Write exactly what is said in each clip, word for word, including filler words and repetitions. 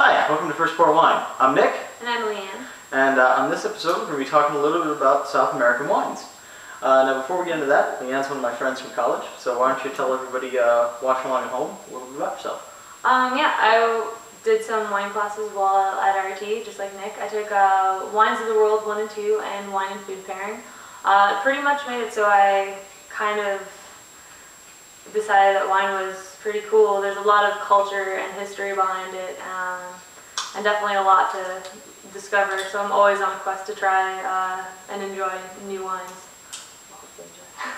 Hi, welcome to First Pour Wine. I'm Nick. And I'm Leanne. And uh, on this episode, we're going to be talking a little bit about South American wines. Uh, now, before we get into that, Leanne's one of my friends from college, so why don't you tell everybody uh, watching along at home a little bit about yourself? Um, yeah, I did some wine classes while at R I T, just like Nick. I took uh, Wines of the World one and two and Wine and Food Pairing. Uh, pretty much made it so I kind of decided that wine was pretty cool. There's a lot of culture and history behind it, um, and definitely a lot to discover. So I'm always on a quest to try uh, and enjoy new wines.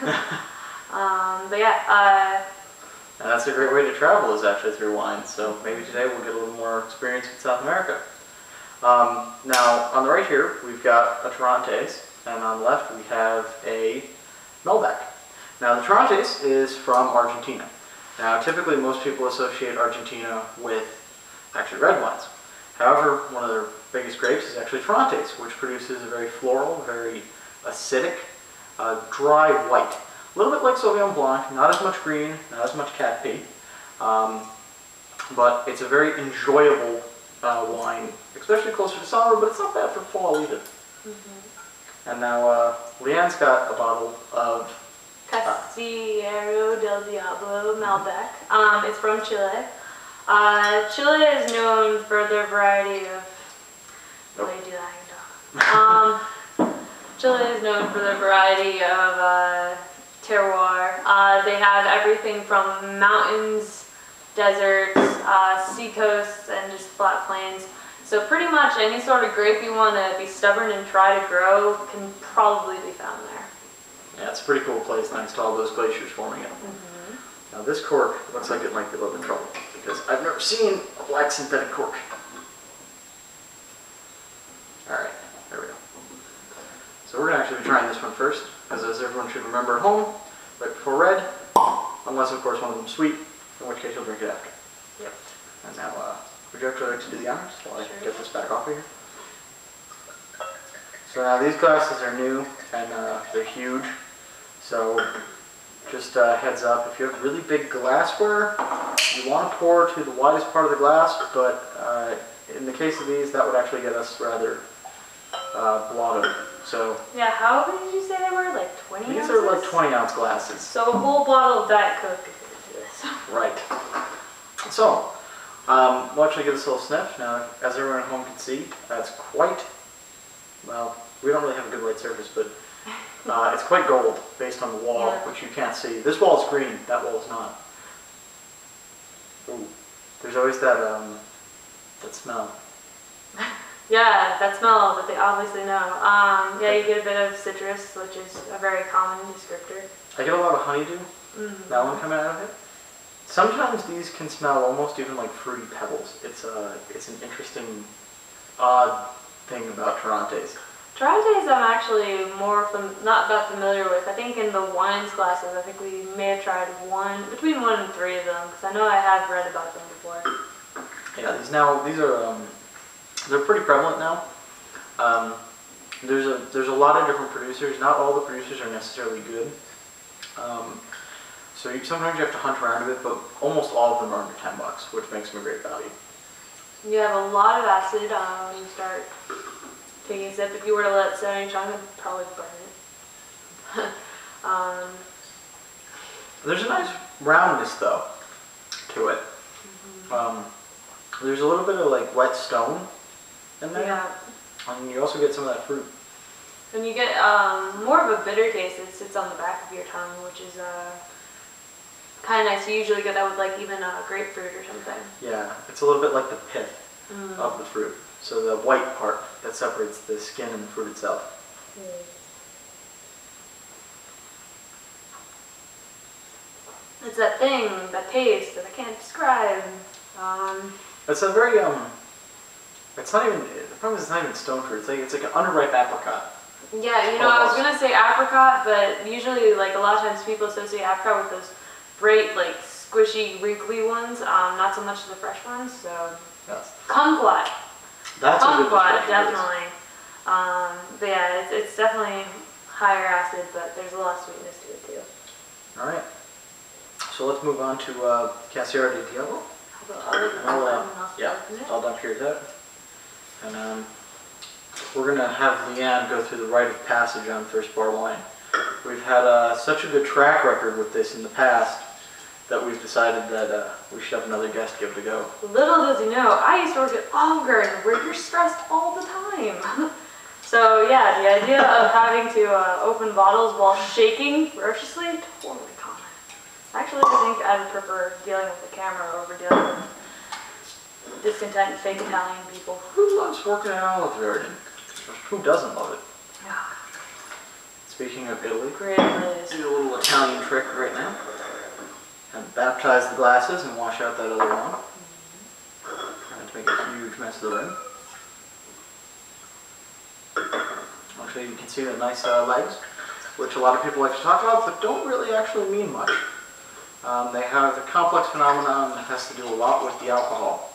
um, but yeah. Uh, and that's a great way to travel, is actually through wine. So maybe today we'll get a little more experience with South America. Um, now on the right here we've got a Torrontés, and on the left we have a Malbec. Now, the Torrontés is from Argentina. Now, typically most people associate Argentina with actually red wines. However, one of their biggest grapes is actually Torrontés, which produces a very floral, very acidic, uh, dry white. A little bit like Sauvignon Blanc, not as much green, not as much cat pee, um, but it's a very enjoyable uh, wine, especially closer to summer, but it's not bad for fall either. Mm-hmm. And now, uh, Leanne's got a bottle of Casillero del Diablo Malbec. Um, it's from Chile. Uh, Chile is known for their variety of um, Chile is known for their variety of uh, terroir. Uh, they have everything from mountains, deserts, uh, sea coasts, and just flat plains. So pretty much any sort of grape you want to be stubborn and try to grow can probably be found there. Yeah, it's a pretty cool place thanks to all those glaciers forming up. Mm-hmm. Now this cork looks like it might be a little bit trouble because I've never seen a black synthetic cork. Alright, there we go. So we're going to actually be trying this one first, because as everyone should remember at home, right before red, unless of course one of them's sweet, in which case you'll drink it after. Yep. And now, uh, would you actually like to do the honors while I sure. get this back off of here? So now these glasses are new and uh, they're huge. So just uh, heads up, if you have really big glassware, you want to pour to the widest part of the glass, but uh, in the case of these, that would actually get us rather uh, blotted. So yeah, how many did you say they were? Like twenty ounces? These are like twenty ounce glasses. So a whole bottle of Diet Coke is this. Right. So um, we'll actually give this a little sniff. Now, as everyone at home can see, that's quite, well, we don't really have a good white surface, but Uh, it's quite gold based on the wall, yeah. which you can't see. This wall is green, that wall is not. Ooh, there's always that um, that smell. Yeah, that smell that they obviously know. Um, yeah, you get a bit of citrus, which is a very common descriptor. I get a lot of honeydew, mm-hmm. melon coming out of it. Sometimes these can smell almost even like fruity pebbles. It's a, it's an interesting, odd thing about Torrontés. Torrontés I'm actually more fam not that familiar with. I think in the wines classes, I think we may have tried one, between one and three of them, because I know I have read about them before. Yeah, these now these are um, they're pretty prevalent now. Um, there's a there's a lot of different producers. Not all the producers are necessarily good. Um, so you, sometimes you have to hunt around a bit, but almost all of them are under ten bucks, which makes them a great value. You have a lot of acid um, when you start. Except if you were to let it sit on your tongue, it'd probably burn it. um, there's a nice roundness though to it. Mm-hmm. um, there's a little bit of like wet stone in there, yeah. and you also get some of that fruit. And you get um, more of a bitter taste that sits on the back of your tongue, which is uh, kind of nice. You usually get that with like even uh, grapefruit or something. Yeah, it's a little bit like the pith mm. of the fruit. So the white part that separates the skin and the fruit itself. It's that thing, that taste that I can't describe. Um, it's a very um. It's not even. The problem is it's not even stone fruit. It's like it's like an underripe apricot. Yeah, you know, almost. I was gonna say apricot, but usually, like a lot of times, people associate apricot with those bright, like squishy, wrinkly ones. Um, not so much the fresh ones. So yes. Kumquat. That's a good one, definitely. Um, but yeah, it's, it's definitely higher acid, but there's a lot of sweetness to it too. All right, so let's move on to uh, Casillero del Diablo. I'll, uh, yeah, I'll document that. And um, we're going to have Leanne go through the rite of passage on First Pour Wine. We've had uh, such a good track record with this in the past that we've decided that uh, we should have another guest give it a go. Little does he know, I used to work at Algren where you're stressed all the time. So yeah, the idea of having to uh, open bottles while shaking ferociously, totally common. Actually, I think I'd prefer dealing with the camera over dealing with discontent fake Italian people. Who loves working in Olive Garden? Who doesn't love it? Yeah. Speaking of Italy, great place. Do a little Italian trick right now. And baptize the glasses and wash out that other one. Mm-hmm. Trying to make a huge mess of the room. Actually, you can see the nice uh, legs, which a lot of people like to talk about, but don't really actually mean much. Um, they have a complex phenomenon that has to do a lot with the alcohol.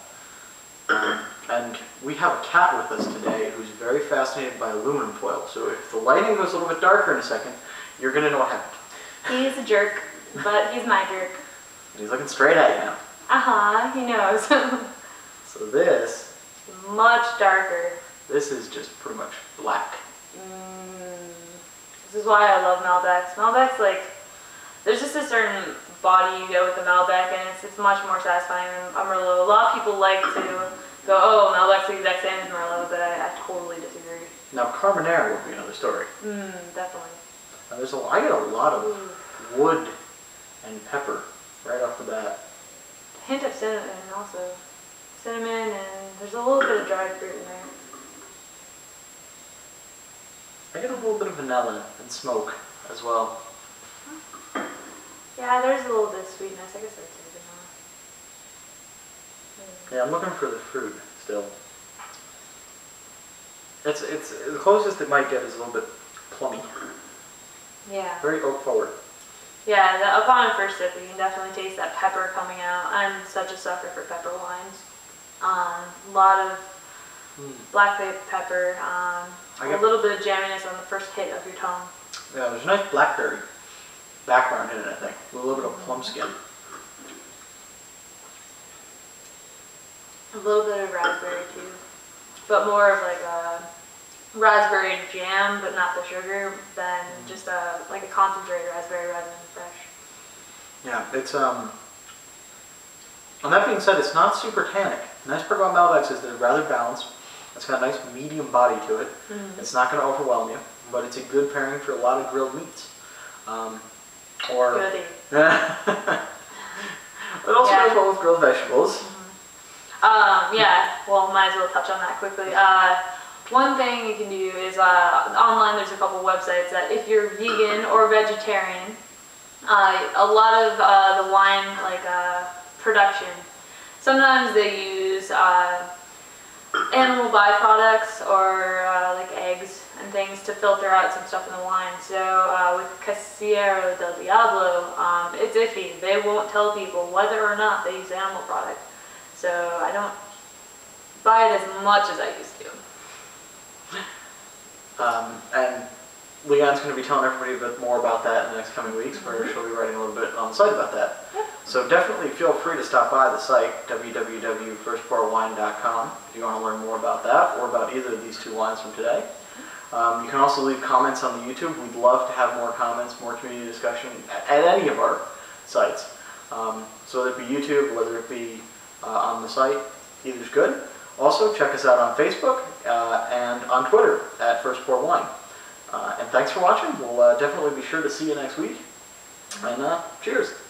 Um, and we have a cat with us today who's very fascinated by aluminum foil. So if the lighting goes a little bit darker in a second, you're going to know what happened. He's a jerk, but he's my jerk. And he's looking straight at you now. Uh-huh, he knows. So this... much darker. This is just pretty much black. Mm, this is why I love Malbecs. Malbecs, like, there's just a certain body you get with the Malbec, and it's, it's much more satisfying than a Merlot. A lot of people like to go, oh, Malbec's the exact same as Merlot, but I, I totally disagree. Now, Carmenere would be another story. Mm, definitely. Now, there's a, I get a lot of Ooh. wood and pepper right off the bat. A hint of cinnamon also. Cinnamon, and there's a little bit of dried fruit in there. I get a little bit of vanilla and smoke as well. Yeah, there's a little bit of sweetness. I guess that's it. Yeah, I'm looking for the fruit still. It's it's the closest it might get is a little bit plummy. Yeah. Very oak forward. Yeah, the, upon a first sip, you can definitely taste that pepper coming out. I'm such a sucker for pepper wines. Um, a lot of mm. black pepper. Um, I get, a little bit of jamminess on the first hit of your tongue. Yeah, there's a nice blackberry background in it, I think, with a little bit of plum skin. A little bit of raspberry too, but more of like a raspberry jam, but not the sugar, than mm. just a like a concentrated raspberry rather than fresh. Yeah, it's um. And that being said, it's not super tannic. The nice part about Malbecs is they're rather balanced. It's got a nice medium body to it. Mm. It's not going to overwhelm you, but it's a good pairing for a lot of grilled meats. Um, Or Goody. It also yeah. goes well with grilled vegetables. Mm-hmm. um, yeah, well, might as well touch on that quickly. Uh, one thing you can do is uh, online there's a couple websites that if you're vegan or vegetarian, uh, a lot of uh, the wine like uh, production, sometimes they use uh, animal byproducts or uh, like eggs and things to filter out some stuff in the wine. So uh, with Casillero del Diablo, um, it's iffy. They won't tell people whether or not they use animal product. So I don't buy it as much as I used to. Um, and Leanne's going to be telling everybody a bit more about that in the next coming weeks, where mm-hmm. she'll be writing a little bit on the site about that. Yeah. So definitely feel free to stop by the site, w w w dot first pour wine dot com, if you want to learn more about that or about either of these two wines from today. Um, you can also leave comments on the YouTube. We'd love to have more comments, more community discussion at, at any of our sites. Um, so whether it be YouTube, whether it be uh, on the site, either's good. Also, check us out on Facebook uh, and on Twitter at First Pour Wine. Uh, and thanks for watching. We'll uh, definitely be sure to see you next week. And uh, cheers.